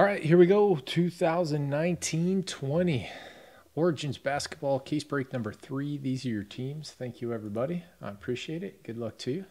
All right, here we go. 2019-20 Origins Basketball Case Break number 3. These are your teams. Thank you, everybody. I appreciate it. Good luck to you.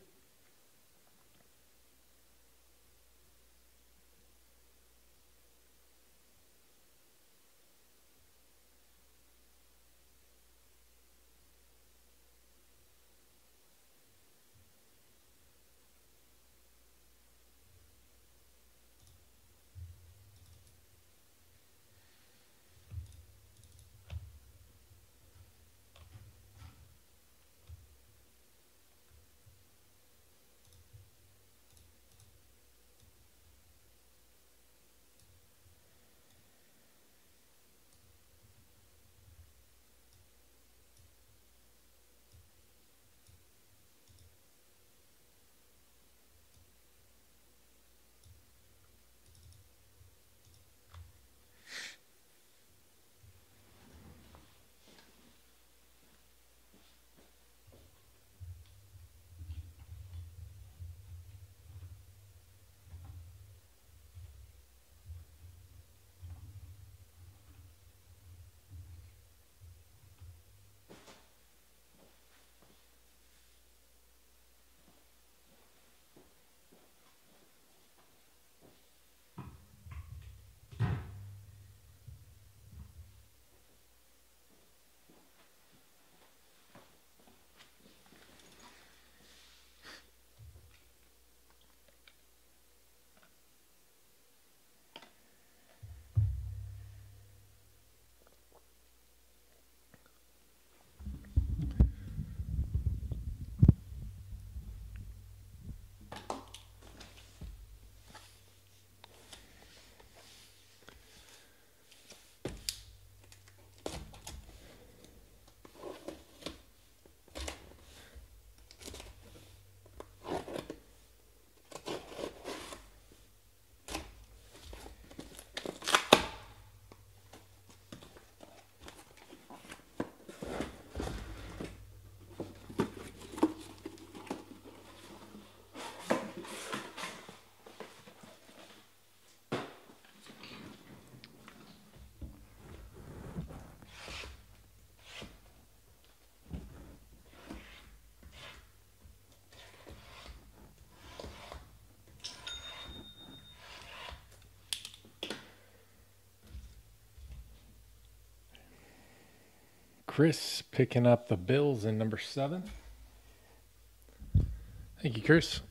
Chris picking up the Bills in number 7. Thank you, Chris.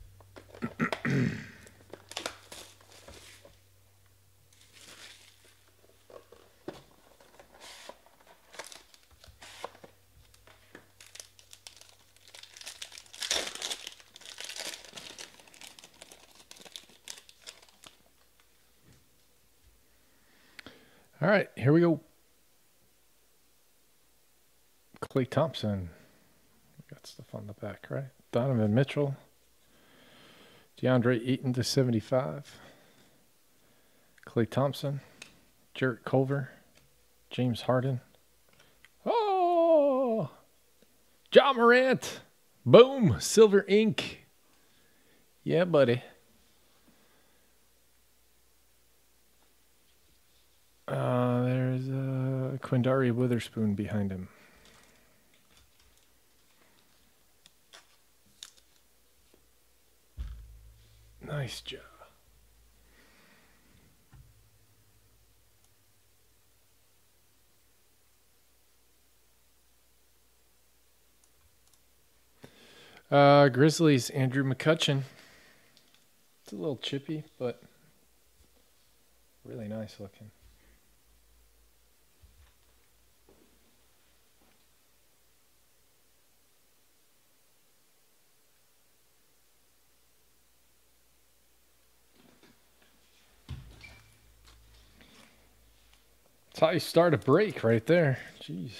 All right, here we go. Clay Thompson, we got stuff on the back, right? Donovan Mitchell, DeAndre Eaton /75, Clay Thompson, Jerick Culver, James Harden. Oh, Ja Morant, boom, silver ink. Yeah, buddy. There's Quinndary Weatherspoon behind him. Nice job. Grizzlies, Andrew McCutchen. It's a little chippy, but really nice looking. That's how you start a break right there. Jeez.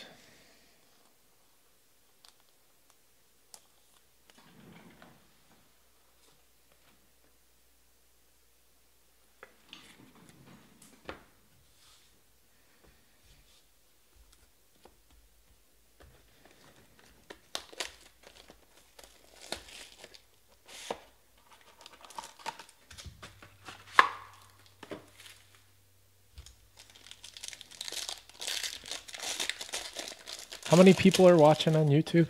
How many people are watching on YouTube?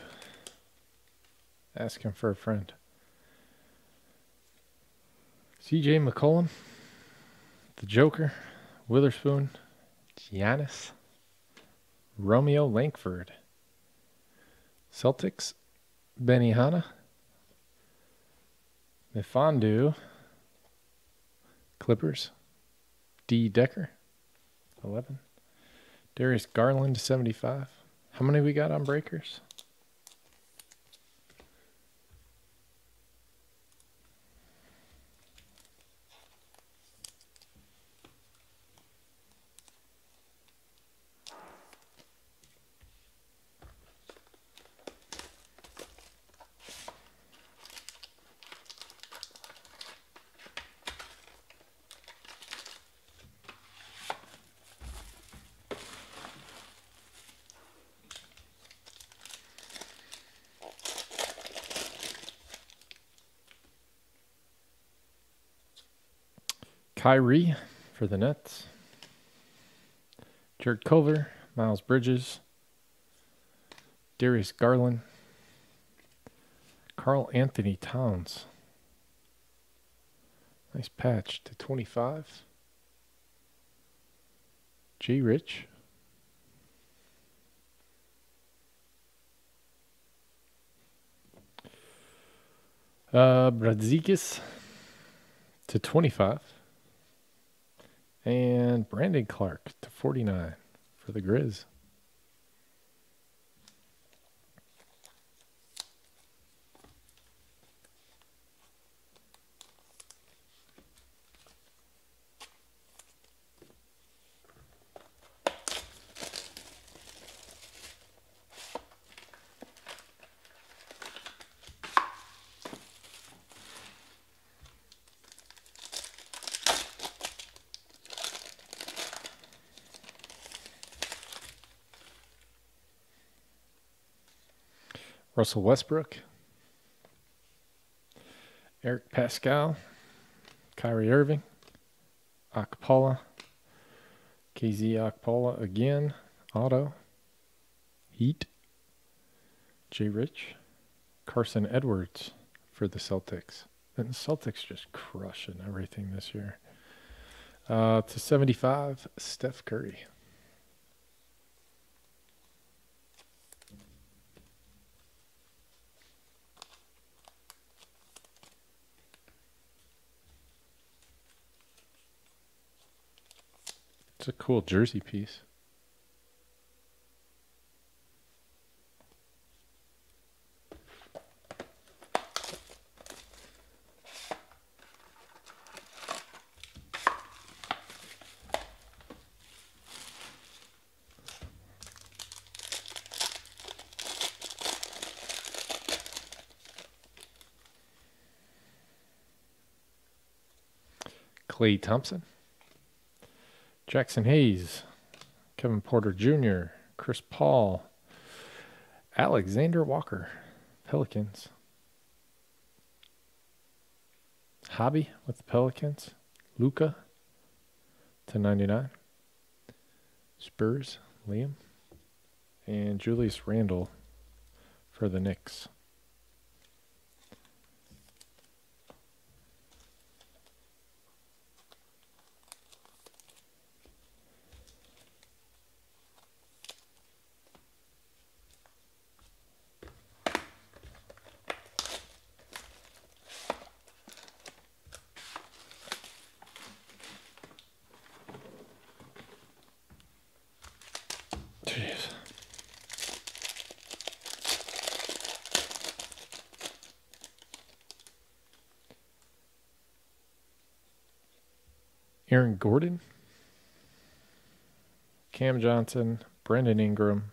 Ask him for a friend. CJ McCollum, the Joker, Weatherspoon, Giannis, Romeo Langford, Celtics, Benihana, Miffondu, Clippers, D. Decker, 11, Darius Garland, 75. How many we got on breakers? Kyrie for the Nets, Jerick Culver, Miles Bridges, Darius Garland, Karl-Anthony Towns. Nice patch to 25. Jay Rich, Bradzikis to 25. And Brandon Clark to 49 for the Grizz. Russell Westbrook, Eric Pascal, Kyrie Irving, Akpola, KZ Akpola again, Otto, Heat, Jay Rich, Carson Edwards for the Celtics. And the Celtics just crushing everything this year. To 75, Steph Curry. A cool jersey piece. Clay Thompson, Jackson Hayes, Kevin Porter Jr., Chris Paul, Alexander Walker, Pelicans. Hobby with the Pelicans, Luka to 99. Spurs, Liam, and Julius Randle for the Knicks. Aaron Gordon, Cam Johnson, Brandon Ingram,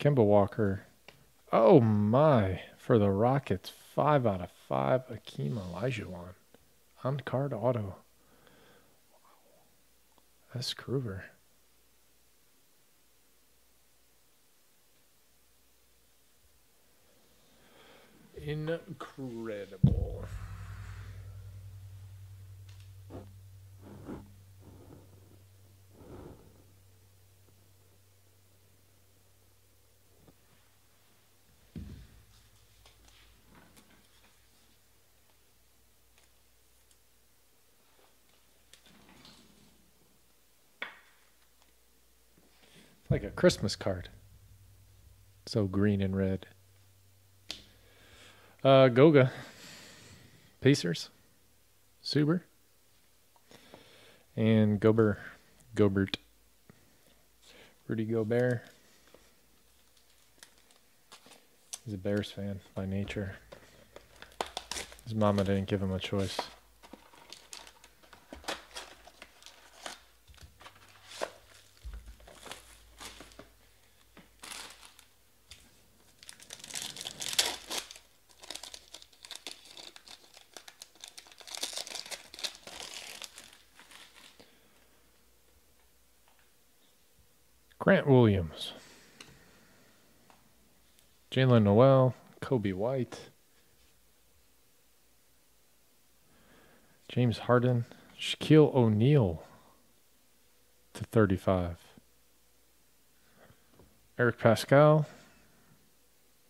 Kemba Walker. Oh my, for the Rockets, 5 out of 5, Akeem Olajuwon. On-card auto. Wow. That's Kruger. Incredible. Like a Christmas card. So green and red. Goga. Pacers. Suber. And Gobert. Rudy Gobert. He's a Bears fan by nature. His mama didn't give him a choice. Grant Williams, Jalen Noel, Kobe White, James Harden, Shaquille O'Neal /35, Eric Pascal,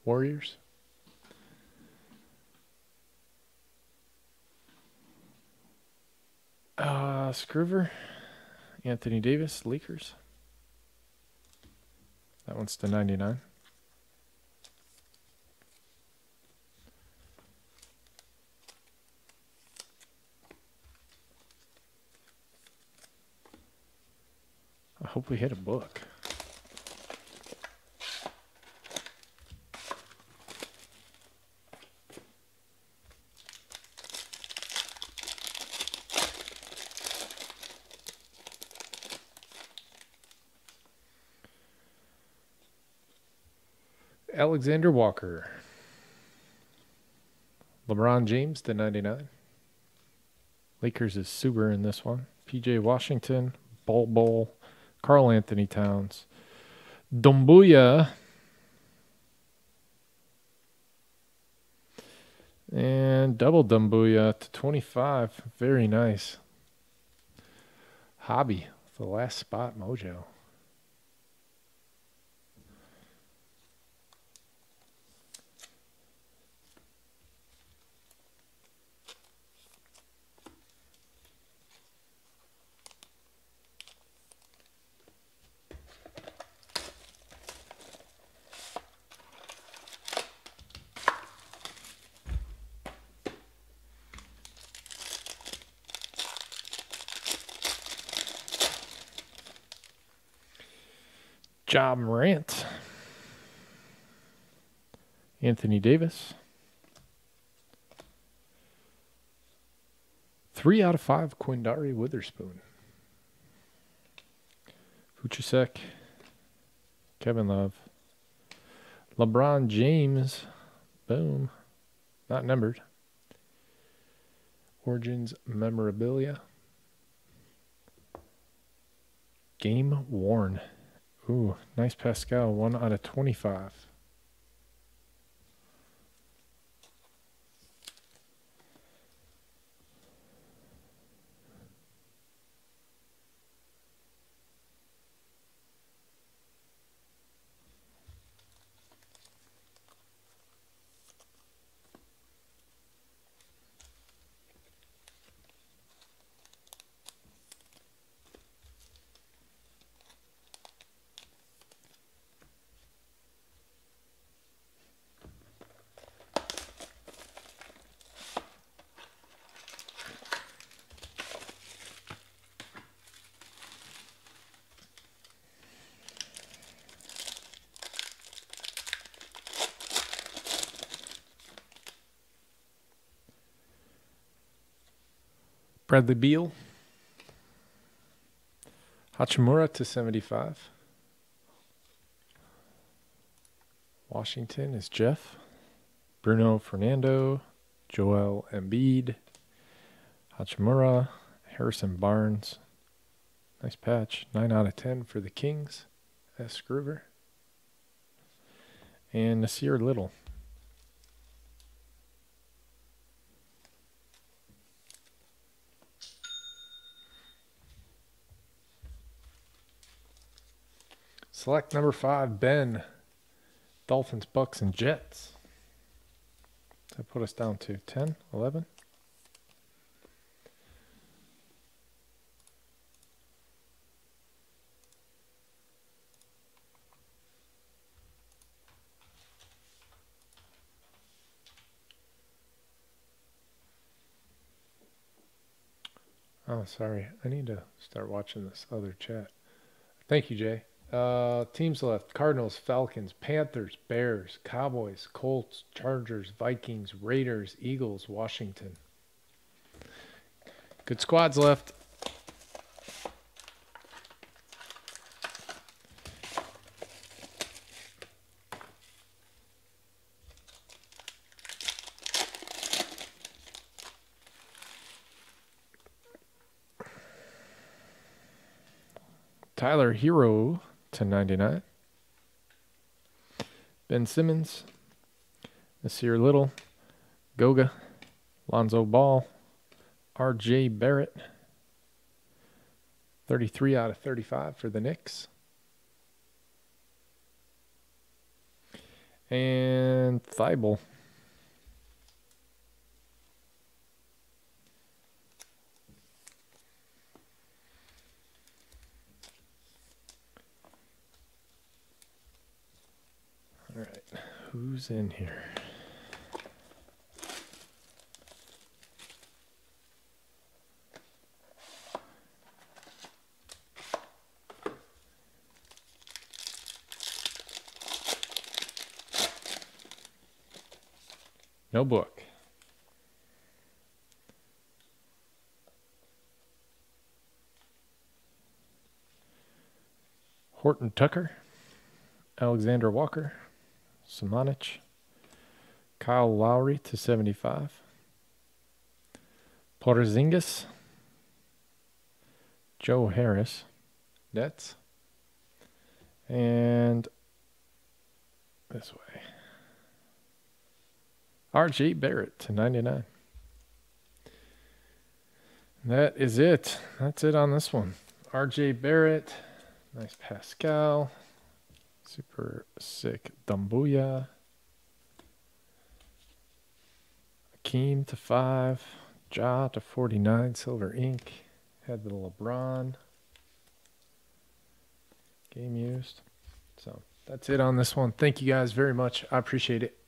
Warriors, Scroover, Anthony Davis, Lakers. That one's /99. I hope we hit a book. Alexander Walker, LeBron James /99. Lakers is Suber in this one. PJ Washington, Bol, Karl-Anthony Towns, Doumbouya, and double Doumbouya /25. Very nice. Hobby, the last spot mojo. Ja Morant, Anthony Davis, 3/5 Quinndary Weatherspoon, Fuchsek, Kevin Love, LeBron James, boom, not numbered, Origins memorabilia, game worn. Ooh, nice Pascal, 1/25. Bradley Beal, Hachimura /75. Washington is Jeff, Bruno Fernando, Joel Embiid, Hachimura, Harrison Barnes. Nice patch, 9/10 for the Kings, S. Groover, and Nasir Little. Select number 5, Ben, Dolphins, Bucks, and Jets. That put us down to 10, 11. Oh, sorry. I need to start watching this other chat. Thank you, Jay. Teams left: Cardinals, Falcons, Panthers, Bears, Cowboys, Colts, Chargers, Vikings, Raiders, Eagles, Washington. Good squads left. Tyler Hero to 99. Ben Simmons, Nasir Little, Goga, Lonzo Ball, RJ Barrett. 33 out of 35 for the Knicks. And Thibault. All right, who's in here? No book. Horton Tucker, Alexander Walker, Samanic, Kyle Lowry to 75, Porzingis, Joe Harris, Nets, and this way, RJ Barrett to 99. That is it. That's it on this one. RJ Barrett, nice Pascal, super sick Doumbouya, Akeem to 5, Ja to 49, Silver Ink, had the LeBron game used. So that's it on this one. Thank you guys very much. I appreciate it.